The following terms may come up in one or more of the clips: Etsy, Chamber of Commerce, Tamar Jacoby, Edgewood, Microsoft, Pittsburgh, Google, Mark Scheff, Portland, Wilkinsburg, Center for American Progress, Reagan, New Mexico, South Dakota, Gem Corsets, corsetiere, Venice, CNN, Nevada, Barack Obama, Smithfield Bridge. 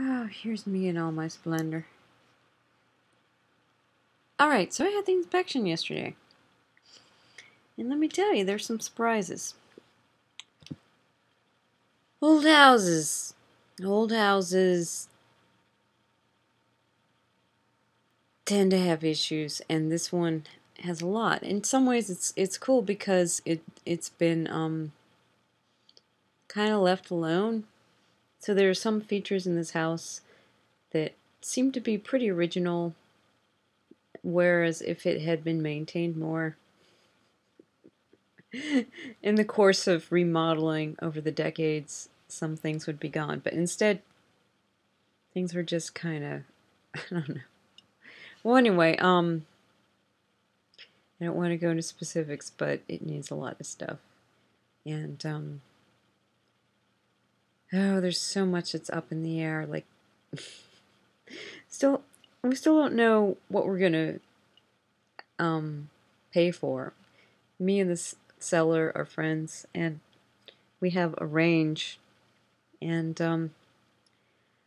Oh, here's me in all my splendor. Alright, so I had the inspection yesterday. And let me tell you, there's some surprises. Old houses. Old houses tend to have issues, and this one has a lot. In some ways, it's cool because it's been kind of left alone. So there are some features in this house that seem to be pretty original, whereas if it had been maintained more in the course of remodeling over the decades, some things would be gone. But instead, things were just kind of, I don't know. Well, anyway, I don't want to go into specifics, but it needs a lot of stuff. And, oh, there's so much that's up in the air. Like, we still don't know what we're going to pay for. Me and this seller are friends, and we have a range. And I'm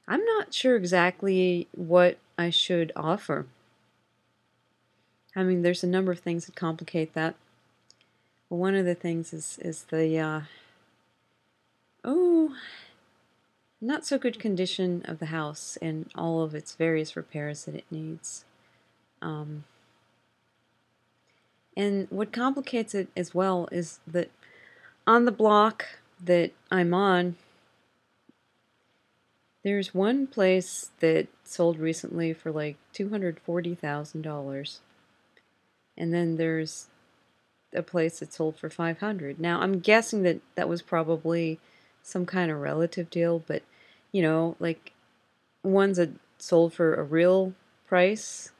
not sure exactly what I should offer. I mean, there's a number of things that complicate that. Well, one of the things is the not so good condition of the house and all of its various repairs that it needs. And what complicates it as well is that on the block that I'm on, there's one place that sold recently for like $240,000, and then there's a place that sold for $500,000. Now, I'm guessing that that was probably some kind of relative deal, but you know, like ones that sold for a real price,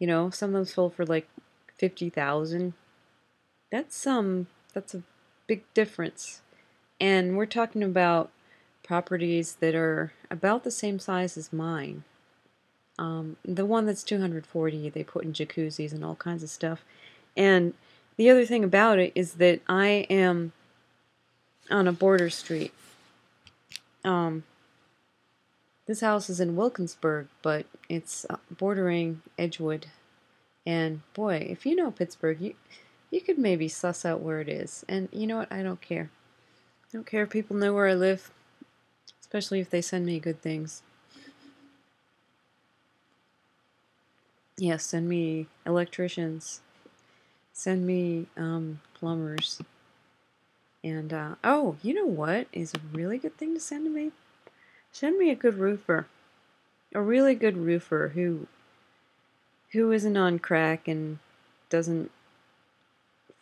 you know, some of them sold for like $50,000. That's a big difference, and we're talking about properties that are about the same size as mine. The one that's 240, they put in jacuzzis and all kinds of stuff. And the other thing about it is that I am on a border street. This house is in Wilkinsburg, but it's bordering Edgewood. And boy, if you know Pittsburgh, you could maybe suss out where it is. And you know what? I don't care. I don't care if people know where I live. Especially if they send me good things. Yeah, send me electricians. Send me plumbers. And, oh, you know what is a really good thing to send to me? Send me a good roofer. A really good roofer who isn't on crack and doesn't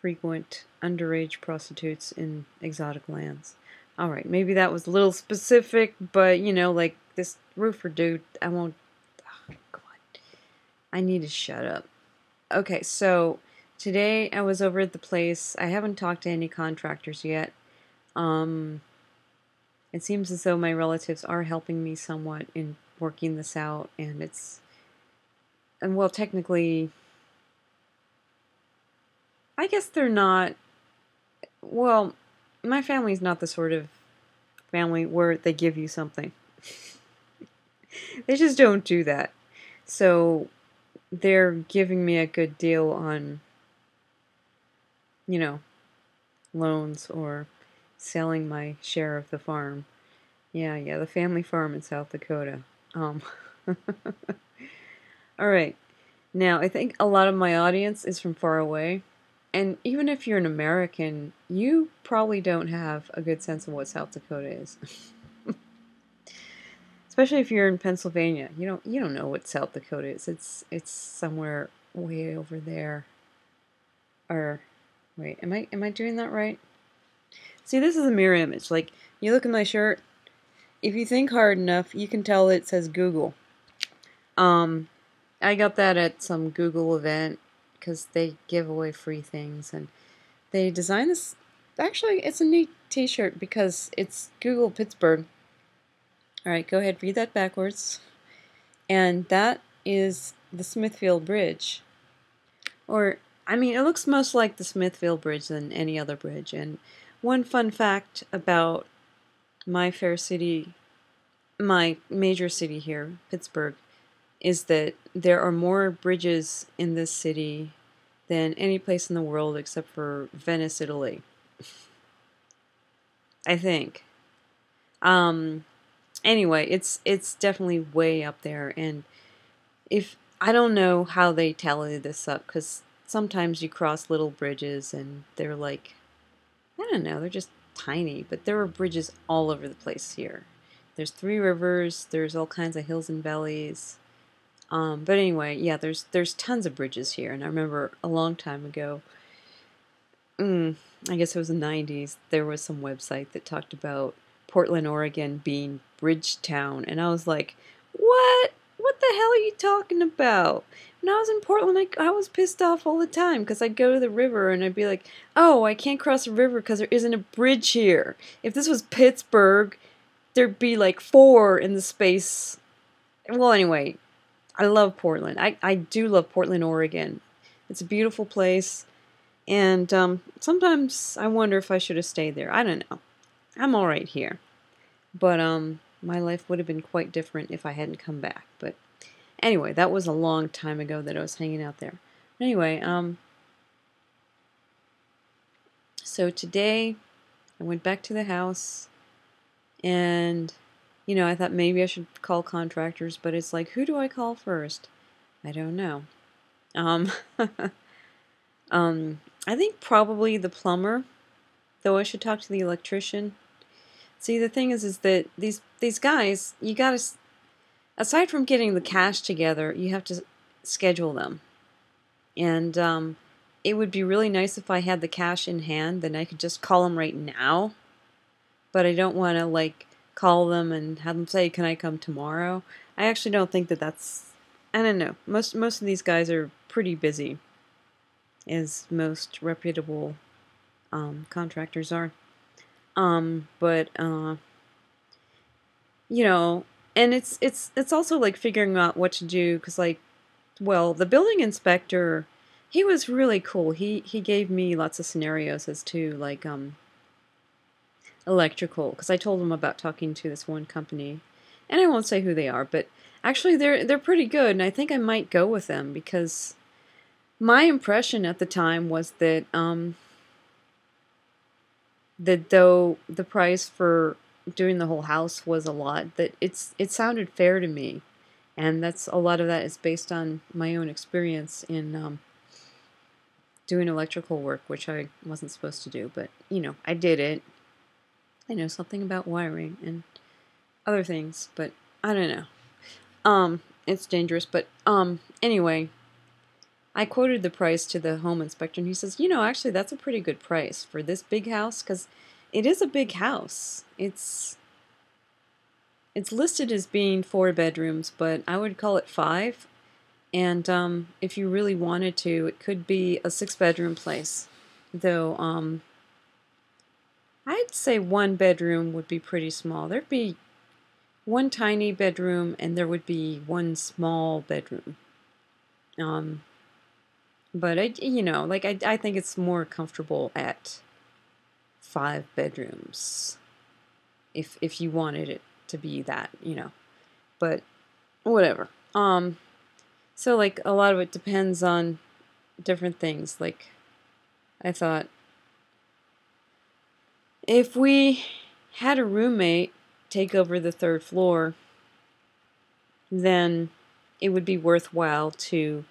frequent underage prostitutes in exotic lands. All right, maybe that was a little specific, but, you know, like, this roofer dude, I won't... Oh, God. I need to shut up. Okay, so today I was over at the place. I haven't talked to any contractors yet. It seems as though my relatives are helping me somewhat in working this out, and it's... And, well, technically, I guess they're not... Well... My family's not the sort of family where they give you something. They just don't do that. So they're giving me a good deal on, you know, loans or selling my share of the farm. Yeah, the family farm in South Dakota. All right. Now, I think a lot of my audience is from far away. And even if you're an American, you probably don't have a good sense of what South Dakota is. Especially if you're in Pennsylvania, you don't know what South Dakota is. It's somewhere way over there. Or wait, am I doing that right? See, this is a mirror image. Like, you look at my shirt. If you think hard enough, you can tell it says Google. I got that at some Google event, because they give away free things, and they designed this. Actually, it's a neat t-shirt because it's Google Pittsburgh. Alright, go ahead, read that backwards. And that is the Smithfield Bridge. Or, I mean, it looks most like the Smithfield Bridge than any other bridge. And one fun fact about my fair city my major city here, Pittsburgh, is that there are more bridges in this city than any place in the world except for Venice, Italy. I think. Anyway, it's definitely way up there, and if I don't know how they tally this up, because sometimes you cross little bridges and they're like, I don't know, they're just tiny, but there are bridges all over the place here. There's three rivers, there's all kinds of hills and valleys. But anyway, yeah, there's tons of bridges here, and I remember a long time ago, I guess it was the 90s, there was some website that talked about Portland, Oregon being bridge town, and I was like, what? What the hell are you talking about? When I was in Portland, I was pissed off all the time, because I'd go to the river and I'd be like, oh, I can't cross the river because there isn't a bridge here. If this was Pittsburgh, there'd be like four in the space. Well, anyway, I love Portland. I do love Portland, Oregon. It's a beautiful place, and sometimes I wonder if I should have stayed there. I don't know. I'm all right here, but my life would have been quite different if I hadn't come back. But anyway, that was a long time ago that I was hanging out there. Anyway, so today I went back to the house, and you know, I thought maybe I should call contractors, but it's like, who do I call first? I don't know. I think probably the plumber, though I should talk to the electrician. See, the thing is that these guys, you gotta, aside from getting the cash together, you have to schedule them. And it would be really nice if I had the cash in hand, then I could just call them right now. But I don't want to, like, call them and have them say, can I come tomorrow? I actually don't think that that's, I don't know. Most of these guys are pretty busy, as most reputable contractors are. You know, and it's also like figuring out what to do, because, like, well, the building inspector, he was really cool. He gave me lots of scenarios as to, like, electrical, because I told him about talking to this one company, and I won't say who they are, but actually they're pretty good, and I think I might go with them, because my impression at the time was that that though the price for doing the whole house was a lot, that it sounded fair to me, and that's a lot of that is based on my own experience in doing electrical work, which I wasn't supposed to do, but you know, I did it. I know something about wiring and other things, but I don't know. It's dangerous, but anyway, I quoted the price to the home inspector, and he says, you know, actually that's a pretty good price for this big house, because it is a big house. It's listed as being 4 bedrooms, but I would call it 5, and if you really wanted to, it could be a 6-bedroom place, though I'd say 1 bedroom would be pretty small. There'd be 1 tiny bedroom, and there would be 1 small bedroom. But I, you know, like I think it's more comfortable at 5 bedrooms, if you wanted it to be that, you know. But whatever. So like a lot of it depends on different things. Like I thought, if we had a roommate take over the 3rd floor, then it would be worthwhile to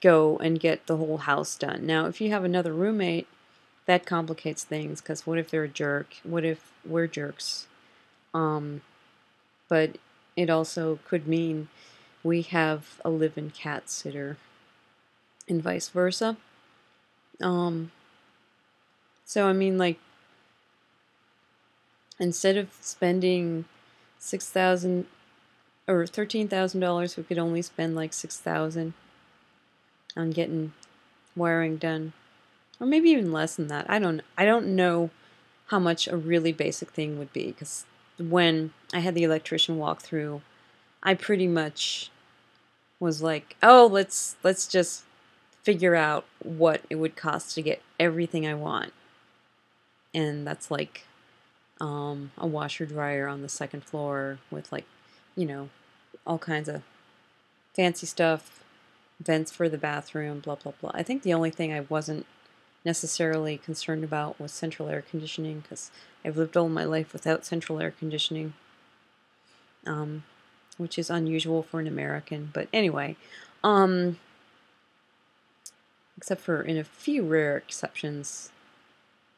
go and get the whole house done. Now, if you have another roommate, that complicates things, because what if they're a jerk? What if we're jerks? But it also could mean we have a live-in cat sitter and vice versa. So, I mean, like, instead of spending $6,000 or $13,000, we could only spend like $6,000 on getting wiring done, or maybe even less than that. I don't know how much a really basic thing would be, because when I had the electrician walk through, I pretty much was like, oh, let's just figure out what it would cost to get everything I want, and that's like a washer dryer on the 2nd floor with like you know, all kinds of fancy stuff, vents for the bathroom, blah, blah, blah. I think the only thing I wasn't necessarily concerned about was central air conditioning, because I've lived all my life without central air conditioning, which is unusual for an American. But anyway, except for in a few rare exceptions,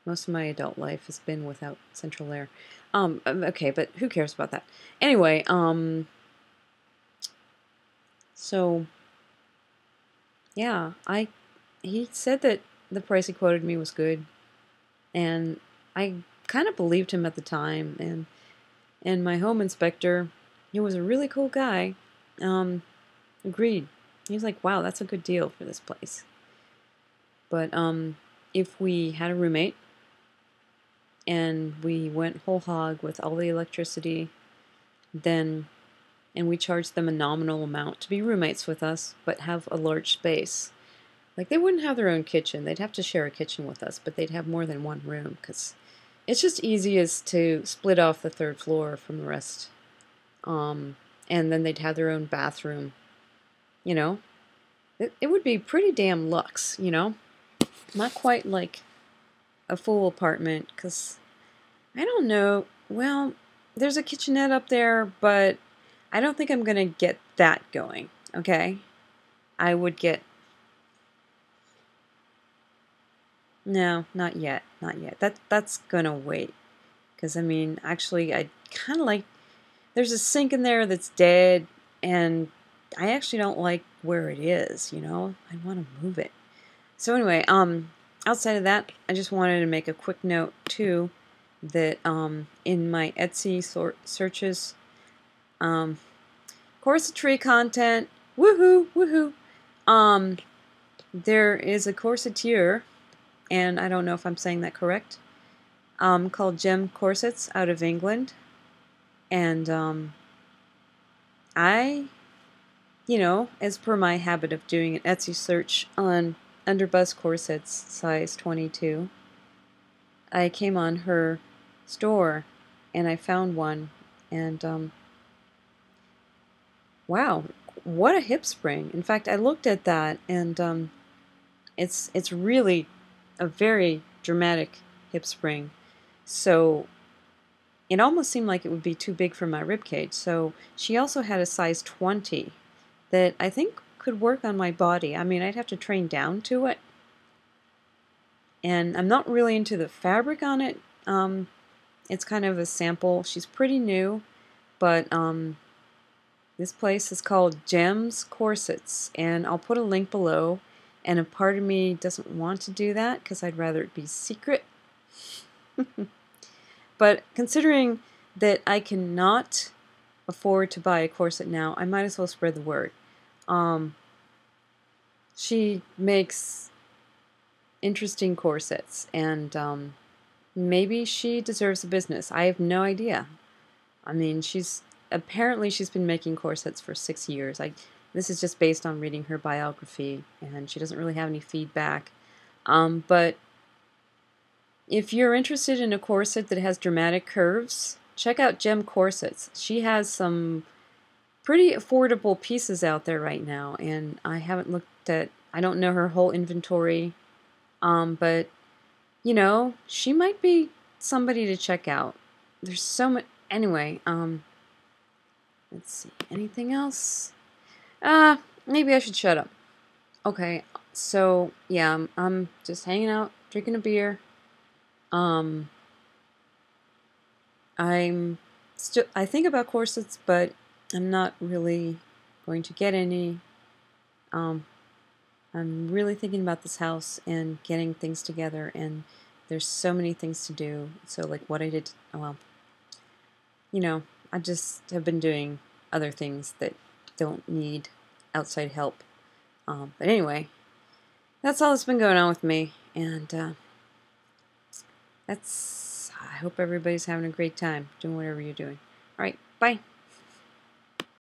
most of my adult life has been without central air. Okay, but who cares about that? Anyway, so yeah, he said that the price he quoted me was good, and I kind of believed him at the time, and my home inspector, he was a really cool guy, agreed. He was like, wow, that's a good deal for this place. But if we had a roommate and we went whole hog with all the electricity, then, and we charged them a nominal amount to be roommates with us but have a large space, like they wouldn't have their own kitchen, they'd have to share a kitchen with us, but they'd have more than one room, because it's just easiest to split off the third floor from the rest. And then they'd have their own bathroom, you know. It would be pretty damn luxe, you know. Not quite like a full apartment, because I don't know. Well, there's a kitchenette up there, but I don't think I'm going to get that going, okay? I would get... No, not yet, not yet. That's going to wait, because, I mean, actually, I kind of like... There's a sink in there that's dead, and I actually don't like where it is, you know? I want to move it. So anyway, outside of that, I just wanted to make a quick note, too, that in my Etsy searches, corsetry content, woohoo, woohoo, there is a corseteer, and I don't know if I'm saying that correct, called Gem Corsets out of England, and I, you know, as per my habit of doing an Etsy search on underbust corsets size 22, I came on her store and I found one, and wow, what a hip spring. In fact, I looked at that, and it's really a very dramatic hip spring, so it almost seemed like it would be too big for my ribcage. So she also had a size 20 that I think could work on my body. I mean, I'd have to train down to it, and I'm not really into the fabric on it. It's kind of a sample. She's pretty new, but this place is called Gem Corsets, and I'll put a link below, and a part of me doesn't want to do that because I'd rather it be secret. But considering that I cannot afford to buy a corset now, I might as well spread the word. She makes interesting corsets, and maybe she deserves a business. I have no idea. I mean, apparently she's been making corsets for 6 years. This is just based on reading her biography, and she doesn't really have any feedback. But if you're interested in a corset that has dramatic curves, check out Gem Corsets. She has some pretty affordable pieces out there right now, and I haven't looked at, I don't know her whole inventory, but you know, she might be somebody to check out. There's so much. Anyway, let's see, anything else? Maybe I should shut up. Okay, so yeah, I'm just hanging out, drinking a beer. I think about corsets, but I'm not really going to get any. I'm really thinking about this house and getting things together, and there's so many things to do. So like what I did, well, you know, I just have been doing other things that don't need outside help. But anyway, that's all that's been going on with me, and I hope everybody's having a great time doing whatever you're doing. All right, bye.